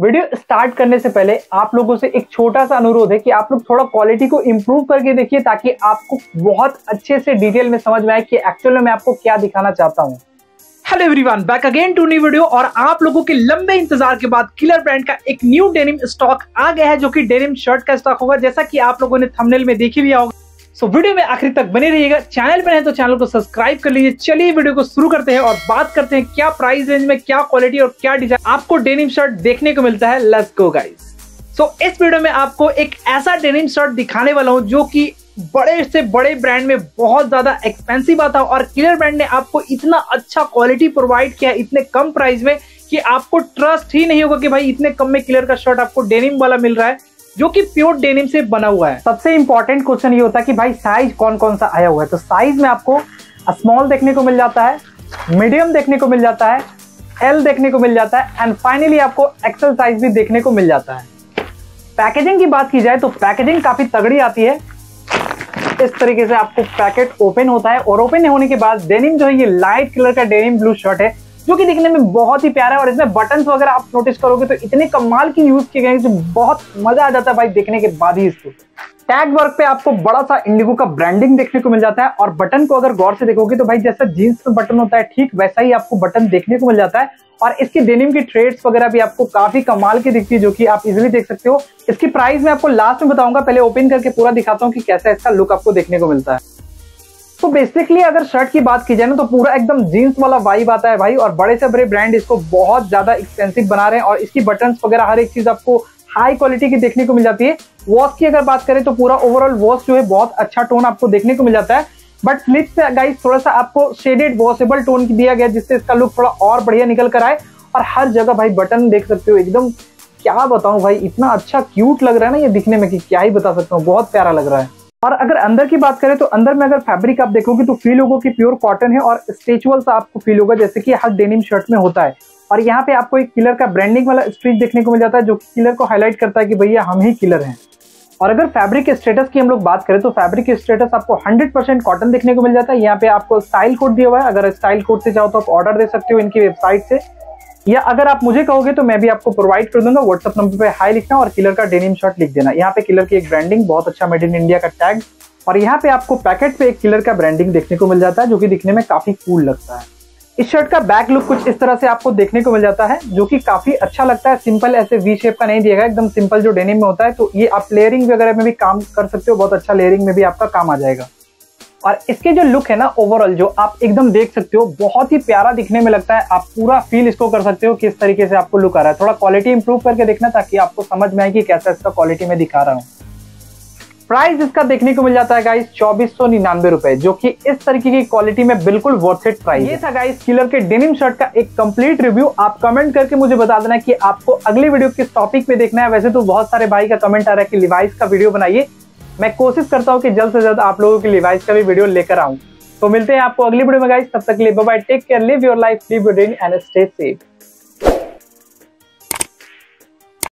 Video start करने से पहले आप लोगों से एक छोटा सा अनुरोध है कि आप लोग थोड़ा क्वालिटी को इम्प्रूव करके देखिए, ताकि आपको बहुत अच्छे से डिटेल में समझ में आए कि एक्चुअल में मैं आपको क्या दिखाना चाहता हूँ। Hello everyone, back again to new video. और आप लोगों के लंबे इंतजार के बाद किलर ब्रांड का एक न्यू डेनिम स्टॉक आ गया है, जो कि डेनिम शर्ट का स्टॉक होगा, जैसा कि आप लोगों ने थंबनेल में देखी लिया होगा। सो वीडियो में आखिर तक बने रहिएगा। चैनल पर है तो चैनल को सब्सक्राइब कर लीजिए। चलिए वीडियो को शुरू करते हैं और बात करते हैं क्या प्राइस रेंज में, क्या क्वालिटी और क्या डिजाइन आपको डेनिम शर्ट देखने को मिलता है। Let's go guys. सो इस वीडियो में आपको एक ऐसा डेनिम शर्ट दिखाने वाला हूं जो कि बड़े से बड़े ब्रांड में बहुत ज्यादा एक्सपेंसिव आता है, और किलर ब्रांड ने आपको इतना अच्छा क्वालिटी प्रोवाइड किया है इतने कम प्राइस में कि आपको ट्रस्ट ही नहीं होगा कि भाई इतने कम में किलर का शर्ट आपको डेनिम वाला मिल रहा है, जो कि प्योर डेनिम से बना हुआ है। सबसे इंपॉर्टेंट क्वेश्चन ये होता है कि भाई साइज कौन कौन सा आया हुआ है। तो साइज में आपको स्मॉल देखने को मिल जाता है, मीडियम देखने को मिल जाता है, एल देखने को मिल जाता है, एंड फाइनली आपको एक्सेल साइज भी देखने को मिल जाता है। पैकेजिंग की बात की जाए तो पैकेजिंग काफी तगड़ी आती है। इस तरीके से आपको पैकेट ओपन होता है, और ओपन होने के बाद डेनिम जो है ये लाइट कलर का डेनिम ब्लू शर्ट है, जो कि दिखने में बहुत ही प्यारा है। और इसमें बटन्स वगैरह आप नोटिस करोगे तो इतने कमाल की यूज किए गए हैं, जो बहुत मजा आ जाता है भाई देखने के बाद ही। इसको टैग वर्क पे आपको बड़ा सा इंडिगो का ब्रांडिंग देखने को मिल जाता है, और बटन को अगर गौर से देखोगे तो भाई जैसा जीन्स में बटन होता है ठीक वैसा ही आपको बटन देखने को मिल जाता है। और इसके डेनिम की थ्रेड्स वगैरह भी आपको काफी कमाल की दिखती है, जो कि आप इजिली देख सकते हो। इसकी प्राइस मैं आपको लास्ट में बताऊंगा, पहले ओपन करके पूरा दिखाता हूँ कि कैसा इसका लुक आपको देखने को मिलता है। तो बेसिकली अगर शर्ट की बात की जाए ना तो पूरा एकदम जीन्स वाला वाइब आता है भाई, और बड़े से बड़े ब्रांड इसको बहुत ज्यादा एक्सपेंसिव बना रहे हैं, और इसकी बटन्स वगैरह हर एक चीज आपको हाई क्वालिटी की देखने को मिल जाती है। वॉश की अगर बात करें तो पूरा ओवरऑल वॉश जो है बहुत अच्छा टोन आपको देखने को मिल जाता है, बट स्लिप्स पे गाइस थोड़ा सा आपको शेडेड वॉशेबल टोन दिया गया, जिससे इसका लुक थोड़ा और बढ़िया निकल कर आए। और हर जगह भाई बटन देख सकते हो, एकदम क्या बताऊं भाई, इतना अच्छा क्यूट लग रहा है ना ये दिखने में कि क्या ही बता सकता हूँ, बहुत प्यारा लग रहा है। और अगर अंदर की बात करें तो अंदर में अगर फैब्रिक आप देखोगे तो फील होगा कि प्योर कॉटन है, और स्ट्रेचुअल सा आपको फील होगा जैसे कि हर डेनिम शर्ट में होता है। और यहाँ पे आपको एक किलर का ब्रांडिंग वाला स्ट्रिच देखने को मिल जाता है, जो कि किलर को हाईलाइट करता है कि भैया हम ही किलर हैं। और अगर फैब्रिक स्टेटस की हम लोग बात करें तो फैब्रिक स्टेटस आपको 100% कॉटन देखने को मिल जाता है। यहाँ पे आपको स्टाइल कोड दिया हुआ है, अगर स्टाइल कोड से चाहो तो आप ऑर्डर दे सकते हो इनकी वेबसाइट से, या अगर आप मुझे कहोगे तो मैं भी आपको प्रोवाइड कर दूंगा। व्हाट्सएप नंबर पे हाई लिखना और किलर का डेनिम शर्ट लिख देना। यहाँ पे किलर की एक ब्रांडिंग, बहुत अच्छा मेड इन इंडिया का टैग, और यहाँ पे आपको पैकेट पे एक किलर का ब्रांडिंग देखने को मिल जाता है, जो कि दिखने में काफी कूल लगता है। इस शर्ट का बैक लुक कुछ इस तरह से आपको देखने को मिल जाता है, जो कि काफी अच्छा लगता है। सिंपल ऐसे वी शेप का नहीं दिया गया, एकदम सिंपल जो डेनिम में होता है, तो ये आप लेयरिंग वगैरह में भी काम कर सकते हो, बहुत अच्छा लेयरिंग में भी आपका काम आ जाएगा। और इसके जो लुक है ना ओवरऑल, जो आप एकदम देख सकते हो बहुत ही प्यारा दिखने में लगता है। आप पूरा फील इसको कर सकते हो किस तरीके से आपको लुक आ रहा है। थोड़ा क्वालिटी इंप्रूव करके देखना ताकि आपको समझ में आए कि कैसा इसका क्वालिटी में दिखा रहा हूँ। प्राइस इसका देखने को मिल जाता है गाइस 2499 रुपए, जो कि इस तरीके की क्वालिटी में बिल्कुल वर्थ इट प्राइस। ये था गाइस किलर के डेनिम शर्ट का एक कंप्लीट रिव्यू। आप कमेंट करके मुझे बता देना कि आपको अगले वीडियो किस टॉपिक पे देखना है। वैसे तो बहुत सारे भाई का कमेंट आ रहा है कि लिवाइस का वीडियो बनाइए, मैं कोशिश करता हूँ कि जल्द से जल्द आप लोगों के लिवाइस का भी वीडियो लेकर आऊँ। तो मिलते हैं आपको अगली वीडियो में गाइस, तब तक के लिए bye bye, take care, live your life, live your dream and stay safe.